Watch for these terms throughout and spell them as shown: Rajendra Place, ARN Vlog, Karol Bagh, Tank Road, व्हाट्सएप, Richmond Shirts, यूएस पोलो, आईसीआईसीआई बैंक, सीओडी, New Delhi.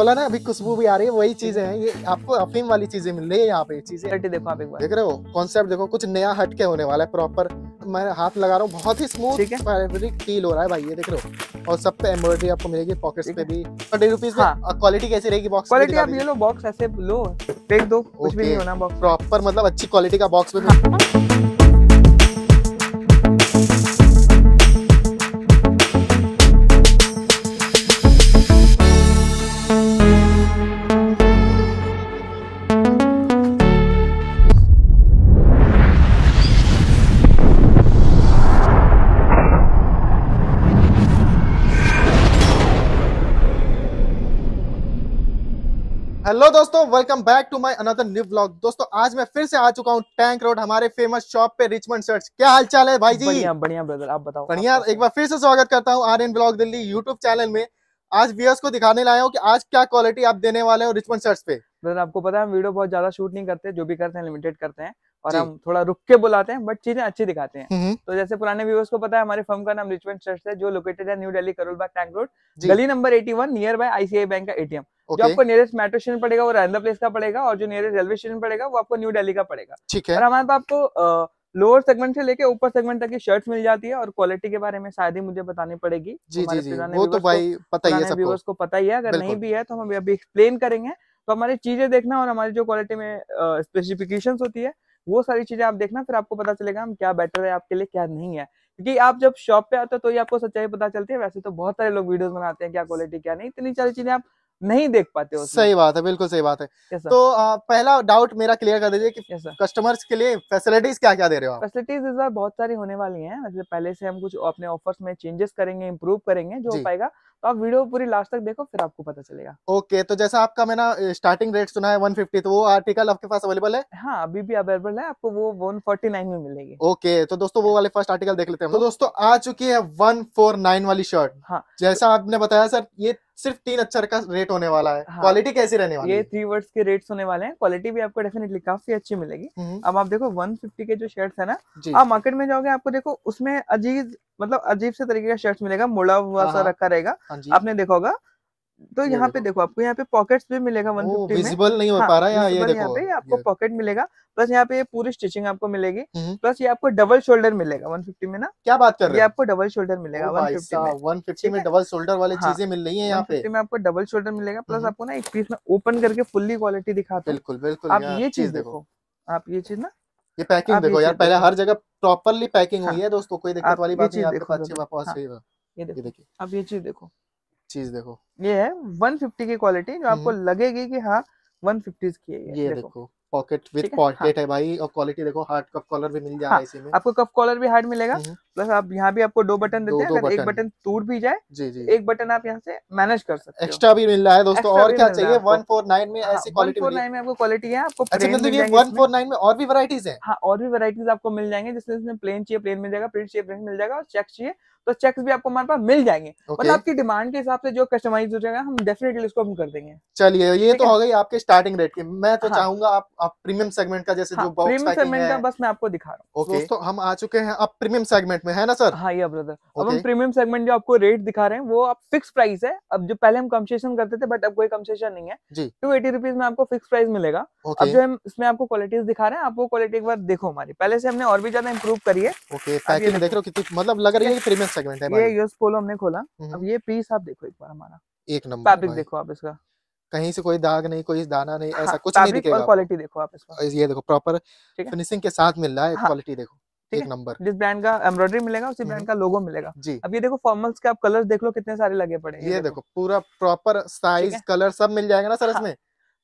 बोला ना अभी खुशबू भी आ रही है, वही चीजें हैं ये, आपको अफीम वाली चीजें मिल रही है यहाँ पे। चीजें देखो आप एक बार देख रहे हो, कॉन्सेप्ट देखो, कुछ नया हटके होने वाला है प्रॉपर। मैं हाथ लगा रहा हूँ, बहुत ही स्मूथ फैब्रिक फील हो रहा है भाई, ये देख रहे हो। और सब पे एम्ब्रॉयडरी आपको मिलेगी, पॉकेट्स पे भी। 30 रुपीज में क्वालिटी कैसी रहेगी बॉक्स? क्वालिटी आप ले लो, बॉक्स ऐसे लो, फेंक दो, कुछ भी नहीं होना बॉक्स प्रॉपर, मतलब अच्छी क्वालिटी का बॉक्स में। हेलो दोस्तों, welcome back to my another new vlog. दोस्तों आज मैं फिर से आ चुका हूँ टैंक रोड, हमारे फेमस शॉप पे रिचमंड शर्ट्स। क्या हाल चाल है भाई जी? बढ़िया बढ़िया ब्रदर, आप बताओ। बढ़िया, एक बार फिर से स्वागत करता हूँ RN vlog Delhi YouTube channel में। आज व्यूअर्स को दिखाने लाया हूँ कि आज क्या क्वालिटी आप देने वाले हो रिचमंड शर्ट्स पे। ब्रदर आपको पता है हम वीडियो बहुत ज्यादा शूट नहीं करते, जो भी करते हैं लिमिटेड करते हैं, और हम थोड़ा रुक के बुलाते हैं, बट चीजें अच्छी दिखाते हैं। तो जैसे पुराने व्यूअर्स को पता है हमारे फर्म का नाम रिचमंड शर्ट्स है, जो लोकेटेड है न्यू दिल्ली करोल बाग टैंक रोड, गली number 81, near by आईसीआईसीआई बैंक का एटीएम। जो आपको नियरेस्ट मेट्रो स्टेशन पड़ेगा वो राजेंद्र प्लेस का पड़ेगा, और जो नियरेस्ट रेलवे स्टेशन पड़ेगा वो आपको न्यू दिल्ली का पड़ेगा। ठीक है। और हमारे पास आपको लोअर सेगमेंट से लेके ऊपर सेगमेंट तक की शर्ट्स मिल जाती है, और क्वालिटी के बारे में शायद ही मुझे बतानी पड़ेगी। जी, वो तो भाई पता ही है सबको, व्यूअर्स को पता ही है। अगर नहीं भी है तो हम अभी एक्सप्लेन करेंगे। तो हमारी चीजें देखना और हमारी जो क्वालिटी में स्पेसिफिकेशंस होती है वो सारी चीजें आप देखना, फिर आपको पता चलेगा हम क्या बेटर है आपके लिए, क्या नहीं है। क्योंकि आप जब शॉप पे आते हो तो ये आपको सच्चाई पता चलती है। वैसे तो बहुत सारे लोग वीडियोस बनाते हैं क्या क्वालिटी क्या नहीं, इतनी सारी चीजें आप नहीं देख पाते हो। सही बात है, बिल्कुल सही बात है। तो पहला डाउट मेरा क्लियर कर दीजिए कि कस्टमर्स के लिए फैसिलिटीज क्या क्या दे रहे हो आप? फैसिलिटीज इस बार बहुत सारी होने वाली हैं, मतलब पहले से हम कुछ अपने ऑफर्स में चेंजेस करेंगे, इम्प्रूव करेंगे, जो हो पाएगा। तो आप वीडियो पूरी लास्ट तक देखो, फिर आपको पता चलेगा। ओके, तो जैसा आपका मैंने स्टार्टिंग रेट सुना है 150, तो वो आर्टिकल आपके पास अवेलेबल है? हाँ, अभी भी अवेलेबल है, आपको वो 149 में मिलेगी। ओके, तो दोस्तों वो वाले फर्स्ट आर्टिकल देख लेते हैं। तो दोस्तों आ चुकी है 149 वाली शर्ट। हाँ, जैसा आपने बताया सर, ये सिर्फ 3 अक्षर का रेट होने वाला है। हाँ, क्वालिटी कैसी रहने वाली है? ये 3 वर्ड्स के रेट्स होने वाले हैं, क्वालिटी भी आपको डेफिनेटली काफी अच्छी मिलेगी। अब आप देखो 150 के जो शर्ट्स है ना, आप मार्केट में जाओगे आपको देखो उसमें अजीब से तरीके का शर्ट्स मिलेगा, मुड़ा हुआ सा रखा रहेगा, आपने देखा होगा। तो यहाँ पे देखो आपको यहाँ पे पॉकेट्स भी मिलेगा 150 में, विजिबल नहीं हो पा रहा है ये देखो, यहाँ पे आपको पॉकेट मिलेगा, प्लस यहाँ पे पूरी स्टिचिंग आपको मिलेगी, प्लस ये आपको डबल शोल्डर मिलेगा 150 में ना। क्या बात कर रहे हो, ये आपको डबल शोल्डर मिलेगा 150 में। डबल शोल्डर वाली चीजें मिल रही है यहाँ पे, में आपको डबल शोल्डर मिलेगा, प्लस आपको ना एक पीस में ओपन करके फुल्ली क्वालिटी दिखाते। बिल्कुल बिल्कुल, आप ये चीज देखो, आप ये चीज ना, ये पैकिंग देखो यार, पहले हर जगह प्रॉपरली पैकिंग हुई है दोस्तों, कोई दिक्कत वाली बात नहीं। ये देखिए, आप ये चीज देखो, चीज देखो, ये है 150 की क्वालिटी, जो आपको लगेगी कि हाँ 150 की है। ये देखो पॉकेट विद पॉकेट है भाई, और क्वालिटी देखो, हार्ड कप कॉलर भी मिल जाएगा इसी में, आपको कप कॉलर भी हार्ड मिलेगा, प्लस आप यहाँ भी आपको 2 बटन देते हैं, अगर एक बटन टूट भी जाए, 1 बटन आप यहाँ से मैनेज कर सकते हो, एक्स्ट्रा भी मिल रहा है दोस्तों। और क्या चाहिए 149 में? ऐसी क्वालिटी 149 में आपको क्वालिटी है, आपको अच्छा मतलब ये 149 में और भी वैरायटीज हैं? हाँ, और भी वैरायटीज आपको मिल जाएंगे, जिसमें इसमें प्लेन चाहिए प्लेन मिल जाएगा, प्रिंट चाहिए प्रिंट मिल जाएगा, और चेक्स चाहिए तो चेक्स भी आपको हमारे पास मिल जाएंगे। मतलब आपकी डिमांड के हिसाब से जो कस्टमाइज हो जाएगा हम डेफिनेटली उसको हम कर देंगे। चलिए, ये तो हो गई आपके स्टार्टिंग रेट की। मैं तो चाहूंगा आप प्रीमियम सेगमेंट का, जैसे जो बॉक्स पैकिंग है, प्रीमियम सेगमेंट का बस मैं आपको दिखा रहा हूं। दोस्तों हम आ चुके हैं अब प्रीमियम सेगमेंट में, है ना सर? हाँ ये ब्रदर, अब हम प्रीमियम सेगमेंट जो आपको रेट दिखा रहे हैं वो आप फिक्स प्राइस है। अब जो पहले हम कंसेशन करते थे, बट अब कोई कंसेशन नहीं है, 280 रुपीज में आपको फिक्स प्राइस मिलेगा। अब जो हम इसमें आपको क्वालिटीज दिखा रहे हैं, आपको क्वालिटी एक बार देखो, हमारी पहले से हमने और भी ज्यादा इम्प्रूव करी है। पैकिंग देख रहे हो कितनी, मतलब लग रही है प्रीमियम सेगमेंट है। ये यूएस पोलो हमने खोला, अब ये पीस आप देखो एक बार, हमारा एक नंबर फैब्रिक देखो आप, इसका कहीं से कोई दाग नहीं, कोई दाना नहीं, ऐसा कुछ नहीं दिखेगा। और क्वालिटी देखो आप इसका, ये देखो प्रॉपर फिनिशिंग के साथ मिल रहा है, क्वालिटी देखो एक नंबर। जिस ब्रांड का एम्ब्रॉयडरी मिलेगा उसी ब्रांड का लोगो मिलेगा। अब ये देखो फॉर्मल्स के आप कलर्स देख लो कितने सारे लगे पड़े, ये देखो पूरा प्रॉपर साइज कलर सब मिल जाएगा ना सर इसमें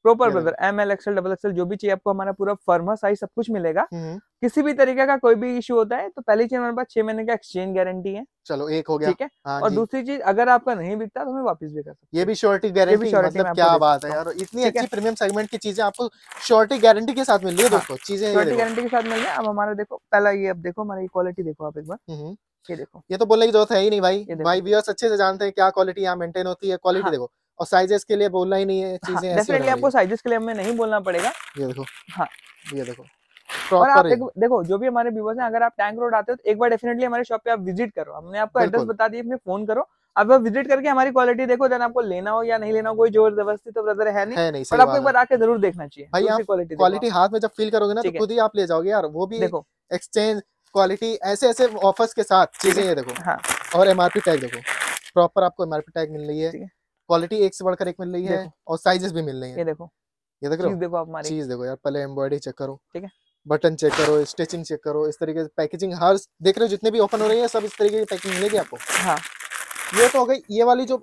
proper brother, M L XL double XL जो भी चाहिए आपको, हमारा पूरा फर्मा साइज सब कुछ मिलेगा। किसी भी तरीके का कोई भी इशू होता है तो पहली चीज हमारे पास 6 महीने का एक्सचेंज गारंटी है। चलो एक हो गया, ठीक है। और दूसरी चीज अगर आपका नहीं बिकता तो हमें वापस भी कर सकते हैं, ये भी श्योरिटी गारंटी। मतलब क्या बात है यार, इतनी अच्छी प्रीमियम सेगमेंट की चीजें आपको श्योरिटी गारंटी के साथ मिल रही है दोस्तों, चीजें श्योरिटी गारंटी के साथ मिल रही है। अब हमारा देखो पहला ये, अब देखो हमारी क्वालिटी देखो आप एक बार, ये देखो, ये तो बोलने की जरूरत है ही नहीं भाई, भाई व्यूअर्स अच्छे से जानते हैं क्या क्वालिटी यहाँ मेंटेन होती है। क्वालिटी देखो, और साइजेस के लिए बोलना ही नहीं है, चीजें ऐसी डेफिनेटली आपको साइजेस के लिए हमें नहीं बोलना पड़ेगा। ये देखो, हाँ ये देखो, और आप देखो जो भी हमारे व्यूअर्स हैं, अगर आप टैंक रोड आते हो तो एक बार डेफिनेटली हमारे शॉप पे आप विजिट करो, हमने आपको एड्रेस बता दिया, फोन करो, आप विजिट करके हमारी क्वालिटी देखो, देन आपको लेना हो या नहीं लेना हो, कोई जबरदस्ती तो ब्रदर है नहीं, पर आपको एक बार आके जरूर देखना चाहिए। भाई आप क्वालिटी हाथ में जब फील करोगे ना तो खुद ही आप ले जाओगे यार। वो भी देखो एक्सचेंज क्वालिटी, ऐसे ऐसे ऑफर्स के साथ चीजें ये देखो। हाँ, और एमआरपी टैग देखो, प्रॉपर आपको एमआरपी टैग मिल रही है, क्वालिटी एक से बढ़कर एक मिल रही है और साइजेस भी मिल रही है। ये देखो आप हमारी चीज देखो यार, पहले एम्ब्रॉयडरी चेक करो, ठीक है, बटन चेक करो, स्टिचिंग चेक करो, इस तरीके से पैकेजिंग हर देख रहे हो जितने भी ओपन हो रही है सब इस तरीके की पैकिंग मिलेगी आपको। हाँ, ये तो हो गई ये वाली जो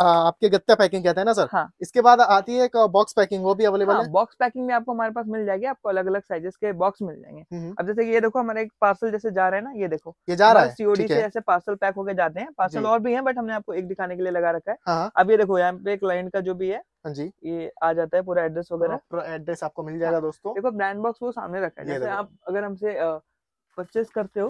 आपके गत्ता पैकिंग कहते हैं ना सर। हाँ, इसके बाद आती है एक बॉक्स पैकिंग, वो भी अवेलेबल है। बॉक्स पैकिंग में आपको हमारे पास मिल जाएगी, आपको अलग अलग साइजेस के बॉक्स मिल जाएंगे। अब जैसे कि ये देखो हमारा एक पार्सल जैसे जा रहा है ना, ये देखो ये जा रहा है सीओडी से, ऐसे पार्सल पैक होके जाते हैं। पार्सल और भी है बट हमने आपको एक दिखाने के लिए लगा रखा है। अब ये देखो यहाँ पे क्लाइंट का जो भी है जी, ये आ जाता है पूरा एड्रेस वगैरह, एड्रेस आपको मिल जाएगा दोस्तों। देखो ब्रांड बॉक्स वो सामने रखा है, जैसे आप अगर हमसे परचेस करते हो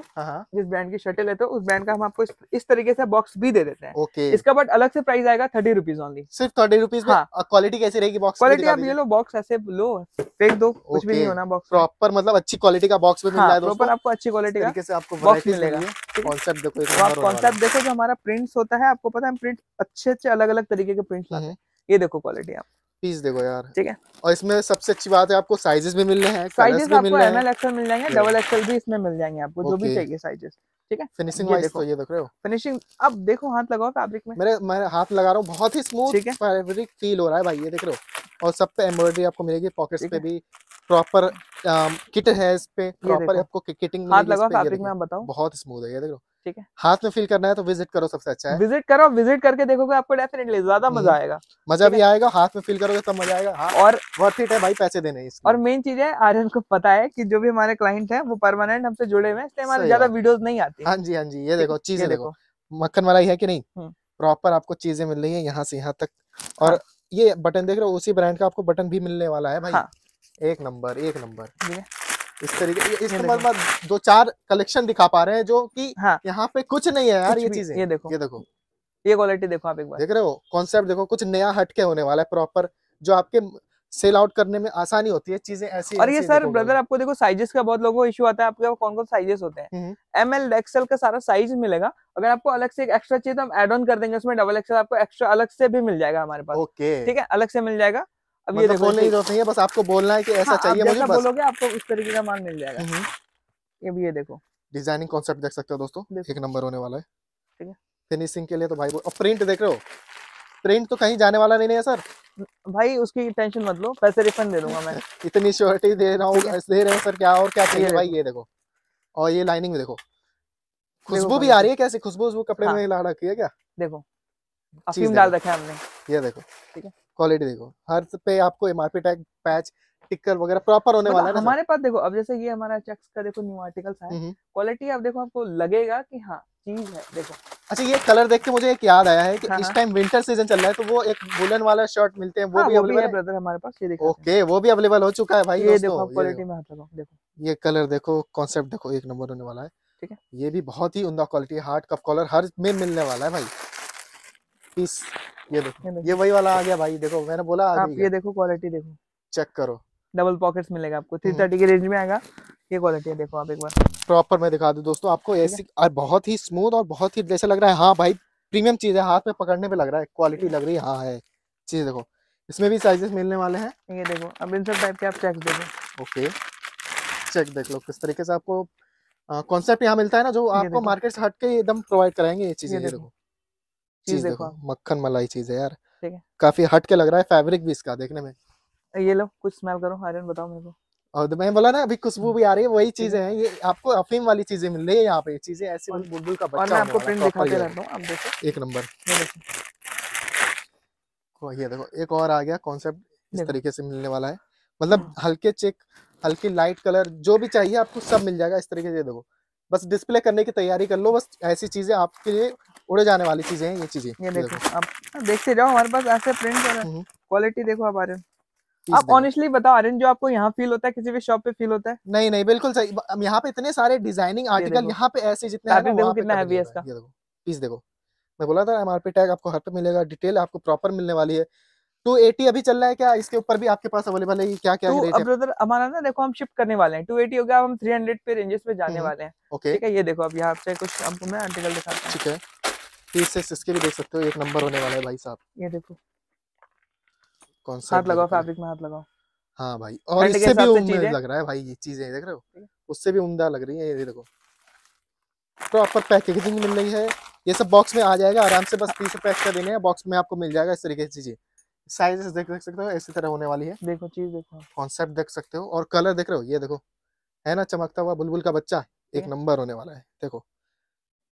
जिस ब्रांड की शर्टें लेते हो उस ब्रांड का हम आपको इस तरीके से बॉक्स भी दे देते हैं। ओके, इसका बट अलग से प्राइस आएगा 30 रुपीज ओनली, सिर्फ 30 रुपीज। हाँ, क्वालिटी कैसी रहेगी बॉक्स? क्वालिटी आप ये लो, बॉक्स ऐसे लो, फेंक दो, कुछ भी नहीं होना बॉक्स, प्रॉपर मतलब अच्छी क्वालिटी का बॉक्स में मिल जाएगा दोस्तों। आपको अच्छी क्वालिटी का आपको बॉक्स मिलेगा। कॉन्सेप्ट देखो, कॉन्सेप्ट देखो, जो हमारा प्रिंट्स होता है आपको पता है, प्रिंट अच्छे अलग अलग तरीके के प्रिंट्स लाते हैं। ये देखो क्वालिटी आप पीस देखो यार, ठीक है। और इसमें सबसे अच्छी बात है आपको साइजेस भी मिल रहे हैं, साइजेस आपको एमएल एक्सएल मिल जाएंगे, डबल एक्सएल भी इसमें मिल जाएंगे आपको, जो भी चाहिए साइजेस, ठीक है। फिनिशिंग वाइज तो ये देख रहे हो, फिनिशिंग आप देखो, हाथ लगाओ फैब्रिक में, मैं हाथ लगा रहा हूँ, बहुत ही स्मूथ फैब्रिक फील हो रहा है भाई, ये देख रहे हो। और सब पे एम्ब्रॉयडरी आपको मिलेगी, पॉकेट्स पे भी प्रॉपर किट है, इस पे प्रॉपर आपको किटिंग, हाथ लगाओ फैब्रिक में, आप बताओ बहुत स्मूथ है, ये देख लो, ठीक है। हाथ में फील करना है तो विजिट करो, सबसे अच्छा है विजिट करो, विजिट करके देखोगे आपको डेफिनेटली ज्यादा मजा आएगा, मजा भी आएगा, हाथ में फील करोगे तब मजा आएगा। हाँ, और वर्थ इट है भाई, पैसे देने इसके। और मेन चीज है आर्यन को पता है कि जो भी हमारे क्लाइंट है वो परमानेंट हमसे जुड़े हुए हैं, इसलिए हमारे ज्यादा वीडियोस नहीं आती। हाँ जी, हाँ जी, ये देखो चीजें देखो, मक्खन वाला ही है कि नहीं, प्रॉपर आपको चीजें मिल रही है यहाँ से यहाँ तक। और ये बटन देख रहे हो, उसी ब्रांड का आपको बटन भी मिलने वाला है भाई, एक नंबर, एक नंबर। इस तरीके इस मतलब 2-4 कलेक्शन दिखा पा रहे हैं जो कि हाँ, यहाँ पे कुछ नहीं है यार, ये चीजें ये देखो ये क्वालिटी देखो आप एक बार देख रहे हो, कॉन्सेप्ट देखो, कुछ नया हटके होने वाला है, प्रॉपर जो आपके सेल आउट करने में आसानी होती है, चीजें ऐसी। और ये सर ब्रदर आपको देखो साइजेस का बहुत लोगों को इश्यू आता है, आपके कौन कौन साइजेस होते हैं, एमएल एक्सएल का सारा साइज मिलेगा, अगर आपको अलग से एक एक्स्ट्रा चाहिए तो हम एड ऑन कर देंगे उसमें, डबल एक्सएल आपको एक्स्ट्रा अलग से भी मिल जाएगा हमारे पास, ठीक है, अलग से मिल जाएगा। अब मतलब ये देखो, बोलने की जरूरत नहीं है, बस आपको बोलना है कि ऐसा चाहिए मुझे, बस बोलोगे आपको इस तरीके का माल मिल जाएगा। ये भी ये देखो डिजाइनिंग कॉन्सेप्ट देख सकते हो दोस्तों, एक नंबर होने वाला है, ठीक है। फिनिशिंग के लिए तो भाई, और प्रिंट देख रहे हो, प्रिंट तो कहीं जाने वाला नहीं है सर भाई, उसकी टेंशन मत लो, पैसे रिफंड दे दूंगा मैं, इतनी श्योरिटी दे रहा हूँ, दे रहे हो सर, क्या और क्या चाहिए भाई। ये देखो, और ये लाइनिंग देखो, खुशबू भी आ रही है, कैसे खुशबू कपड़े में ला रखी है क्या, देखो अफीम डाल रखा है हमने, ये देखो, ठीक है। क्वालिटी देखो, हर पे आपको एमआरपी टैग, पैच, टिकर वगैरह प्रॉपर होने वाला है ना हमारे पास। देखो अब जैसे ये हमारा चेक्स का देखो न्यू आर्टिकल्स है, क्वालिटी आप देखो, आपको लगेगा कि हाँ चीज है। देखो अच्छा, ये कलर देख के मुझे एक याद आया है कि इस टाइम विंटर सीजन चल रहा है, तो वो एक वुलन वाला शर्ट मिलते हैं, वो भी अवेलेबल है ब्रदर हमारे पास, ये देखो ओके, वो भी अवेलेबल हो चुका है भाई। ये देखो क्वालिटी में हाथ लगाओ, देखो ये कलर देखो, कॉन्सेप्ट देखो, एक नंबर होने वाला है, ठीक है। ये भी बहुत ही उमदा क्वालिटी, हार्ड कफ कॉलर हर में मिलने वाला है भाई पीस। ये देखो, ये वही वाला आ गया भाई, देखो मैंने बोला आप ये देखो क्वालिटी देखो, चेक करो, डबल पॉकेट्स मिलेगा आपको, 330 के रेंज में आएगा, ये क्वालिटी है देखो आप एक बार। प्रॉपर मैं दिखा दूं दोस्तों आपको, ऐसी बहुत ही स्मूथ और बहुत ही जैसे लग रहा है, हाँ भाई प्रीमियम चीज है, हाथ में पकड़ने पे लग रहा है, क्वालिटी लग रही है, हाँ है चीज। देखो इसमें भी साइजेस मिलने वाले हैं, ये देखो अब इन सब टाइप के आप चेक देखो, ओके चेक देख लो, किस तरीके से आपको कॉन्सेप्ट यहाँ मिलता है ना, जो आपको मार्केट से हट के एकदम प्रोवाइड कराएंगे ये चीजें। देखो चीज देखो, मक्खन मलाई चीज है यार, ठीक है, काफी हट के लग रहा है फैब्रिक भी इसका देखने में। ये लो कुछ स्मेल करो आर्यन, बताओ मेरे को, और मैं बोला ना अभी खुशबू भी आ रही है, वही चीजें हैं, ये आपको अफीम वाली चीजें मिल रही है यहाँ पे, चीजें ऐसी बुलबुल का बच्चा। और मैं आपको प्रिंट दिखाते रहता हूं, आप देखो एक नंबर, ये देखो एक और आ गया कॉन्सेप्ट, इस तरीके से मिलने वाला है, मतलब हल्के चेक, हल्की लाइट कलर, जो भी चाहिए आपको सब मिल जाएगा इस तरीके से। देखो बस डिस्प्ले करने की तैयारी कर लो, बस ऐसी चीजें आपके लिए उड़े जाने वाली चीजें हैं ये चीजें। ये देखो आप देखते जाओ, हमारे पास ऐसे प्रिंट कर रहे हैं, क्वालिटी देखो आप आर्यन, आप ऑनेस्टली बताओ आर्यन, जो आपको यहाँ फील होता है किसी भी शॉप पे फील होता है? नहीं नहीं बिल्कुल सही, यहाँ पे इतने सारे डिजाइनिंग आर्टिकल यहाँ पे ऐसे जितने, पीस देखो मैं बोला था एमआरपी टैग आपको हर पे मिलेगा, डिटेल आपको प्रॉपर मिलने वाली है। 280 अभी चल रहा है क्या, इसके ऊपर भी आपके पास अवेलेबल है? क्या क्या रेट है ब्रदर हमारा ना, देखो हम शिफ्ट करने वाले हैं, 280 हो गया, हम 300 पे रेंजेस पे जाने वाले हैं, ठीक है। ये देखो अब यहाँ से कुछ आपको मैं आर्टिकल दिखाता हूँ, ठीक है। पीसेस इसके भी देख सकते हो, एक नंबर होने वाला है भाई साहब। ये देखो कौन सा, हाथ लगाओ फैब्रिक में, हाथ लगाओ। हाँ भाई, और इससे भी उम्दा लग रहा है भाई, ये चीजें देख रहे हो, उससे भी उम्दा लग रही है। ये देखो प्रॉपर पैकेजिंग मिल रही है। ये सब बॉक्स में आ जाएगा आराम से, बस पीस पैक कर देने हैं, बॉक्स में आपको मिल जाएगा। इस तरीके की चीजें साइजेस देख सकते हो, इसी तरह होने वाली है। देखो चीज देखो, कॉन्सेप्ट देख सकते हो, और कलर देख रहे हो, ये देखो है ना चमकता हुआ बुलबुल का बच्चा, एक नंबर होने वाला है। देखो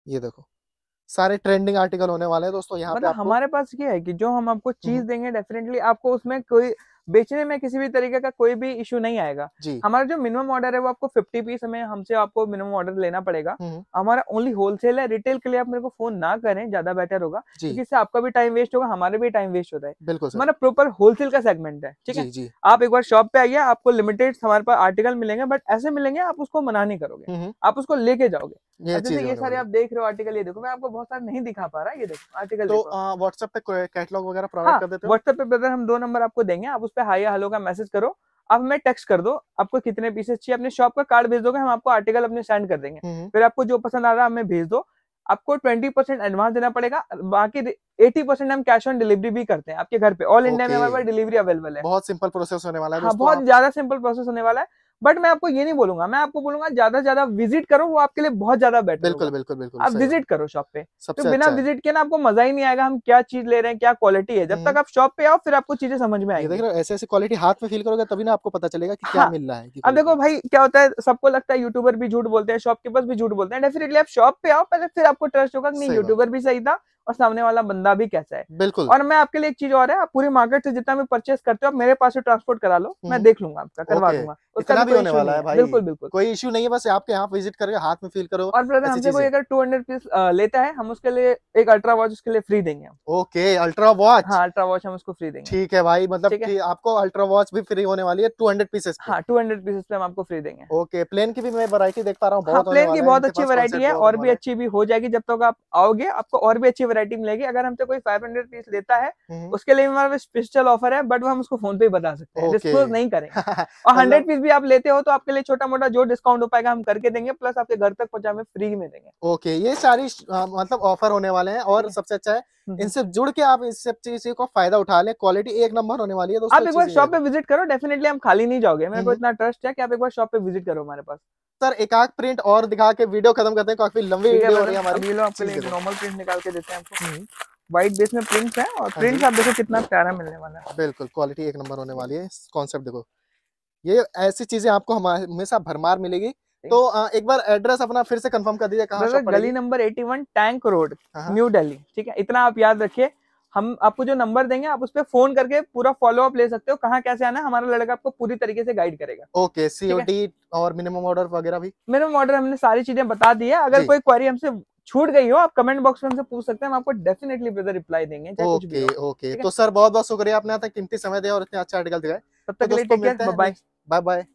ये देखो सारे ट्रेंडिंग आर्टिकल होने वाले हैं दोस्तों। यहाँ पे हमारे पास ये है कि जो हम आपको चीज देंगे डेफिनेटली आपको उसमें कोई बेचने में किसी भी तरीके का कोई भी इशू नहीं आएगा। हमारा जो मिनिमम ऑर्डर है वो आपको 50 पीस हमें हमसे आपको मिनिमम ऑर्डर लेना पड़ेगा। हमारा ओनली होलसेल है, रिटेल के लिए आप मेरे को फोन ना करें, ज्यादा बेटर होगा, क्योंकि इससे आपका भी टाइम वेस्ट होगा, हमारे भी टाइम वेस्ट होता है। बिल्कुल, हमारा प्रॉपर होलसेल का सेगमेंट है। ठीक है, आप एक बार शॉप पे आइए, आपको लिमिटेड हमारे पास आर्टिकल मिलेंगे, बट ऐसे मिलेंगे आप उसको मना नहीं करोगे, आप उसको लेके जाओगे। ये सारे आप देख रहे हो आर्टिकल, ये देखो मैं आपको बहुत सारे नहीं दिखा पा रहा। ये देखो आर्टिकल व्हाट्सएप पे कैटलॉग वगैरह प्रोवाइड कर देते हो। व्हाट्सएप पे ब्रदर हम 2 नंबर आपको देंगे, आप उस पे हाई या हेलो का मैसेज करो, आप हमें टेक्स्ट कर दो आपको कितने पीसेस चाहिए, अपने शॉप का कार्ड भेज दोगे, हम आपको आर्टिकल अपने सेंड कर देंगे। फिर आपको जो पसंद आ रहा है हमें भेज दो, आपको 20% एडवांस देना पड़ेगा, बाकी 80% हम कैश ऑन डिलीवरी भी करते हैं आपके घर पे। ऑल इंडिया में हमारे पास डिलीवरी अवेलेबल है। बहुत सिंपल प्रोसेस होने वाला है। हाँ, बहुत ज्यादा सिंपल प्रोसेस होने वाला है। बट मैं आपको ये नहीं बोलूंगा, मैं आपको बोलूंगा ज्यादा से ज्यादा विजिट करो, वो आपके लिए बहुत ज्यादा बेटर। बिल्कुल बिल्कुल बिल्कुल, आप विजिट करो शॉप पे, तो बिना विजिट के ना आपको मजा ही नहीं आएगा हम क्या चीज ले रहे हैं, क्या क्वालिटी है। जब तक आप शॉप पे आओ फिर आपको चीजें समझ में आएगी। देख रहे हो ऐसे ऐसे क्वालिटी हाथ में फील करोगे तभी ना आपको पता चलेगा कि क्या मिल रहा है। अब देखो भाई क्या होता है, सबको लगता है यूट्यूबर भी झूठ बोलते हैं, शॉपकीपर्स भी झूठ बोलते हैं। डेफिनेटली आप शॉप पे आओ पहले, फिर आपको ट्रस्ट होगा कि नहीं यूट्यूबर भी सही था और सामने वाला बंदा भी कैसा है। बिल्कुल, और मैं आपके लिए एक चीज और है, आप पूरी मार्केट से जितना भी परचेस करते हो आप मेरे पास से ट्रांसपोर्ट करा लो, मैं देख लूंगा आपका, करवा दूंगा। उसका भी होने वाला है भाई, बिल्कुल बिल्कुल कोई इश्यू नहीं है। बस आपके यहाँ विजिट करके हाथ में फील करो। और ब्रदर हमसे कोई अगर 200 पीस लेता है हम उसके लिए एक अल्ट्रा वॉच उसके लिए फ्री देंगे। Okay, ultra watch. हाँ, अल्ट्रा वॉच हम उसको फ्री देंगे। ठीक है भाई, मतलब आपको अल्ट्रा वॉच भी फ्री होने वाली है 200 पीसेस। हाँ, 200 पीसेस पे हम आपको फ्री देंगे। ओके, प्लेन की भी मैं वैरायटी देख पा रहा हूँ, प्लेन की बहुत अच्छी वैरायटी है और भी अच्छी भी हो जाएगी। जब तक आप आओगे आपको और भी अच्छी वैरायटी मिलेगी। अगर हमसे कोई 500 पीस लेता है उसके लिए हमारे पास स्पेशल ऑफर है, बट हम उसको फोन पे ही बता सकते हैं, डिस्क्लोज नहीं करेंगे। और 100 पीस भी आप लेते हो तो आपके लिए छोटा मोटा जो डिस्काउंट हो पाएगा हम करके देंगे, प्लस आपके घर तक पहुंचा में फ्री में देंगे। ओके, ये सारी मतलब ऑफर होने वाले हैं और सबसे अच्छा है इनसे जुड़ के आप इस सब चीजों का फायदा उठा लें। क्वालिटी एक नंबर होने वाली है दोस्तों। आप एक बार शॉप पे विजिट करो, डेफिनेटली हम खाली नहीं जाओगे, मेरे को इतना ट्रस्ट है कि आप एक बार शॉप पे विजिट करो हमारे पास। सर एक आग प्रिंट और दिखा के वीडियो खत्म करते हैं, काफी लंबी वीडियो हो रही है हमारी। आपके लिए नॉर्मल प्रिंट निकाल के देते हैं आपको, व्हाइट बेस में प्रिंट्स है और प्रिंट्स आप देखो कितना प्यारा मिलने वाला है। बिल्कुल, क्वालिटी एक नंबर होने वाली है। कॉन्सेप्ट देखो, ये ऐसी चीजें आपको हमेशा भरमार मिलेगी। तो एक बार एड्रेस अपना फिर से कंफर्म कर दीजिए, कहाँ? गली number 81, tank road, New Delhi. ठीक है, इतना आप याद रखिए। हम आपको जो नंबर देंगे आप उस पर फोन करके पूरा फॉलोअप ले सकते हो, कहाँ कैसे आना, हमारा लड़का आपको पूरी तरीके से गाइड करेगा। ओके, सीओडी और मिनिमम ऑर्डर वगैरह भी। मिनिमम ऑर्डर हमने सारी चीजें बता दी है। अगर कोई क्वेरी हमसे छूट गई हो आप कमेंट बॉक्स में हमसे पूछ सकते हैं, हम आपको डेफिनेटली ब्रदर रिप्लाई देंगे। ओके ओके, तो सर बहुत बहुत शुक्रिया, आपने कीमती समय दिया और इतना अच्छा आर्टिकल दिखाया। तब तक बाय बाय।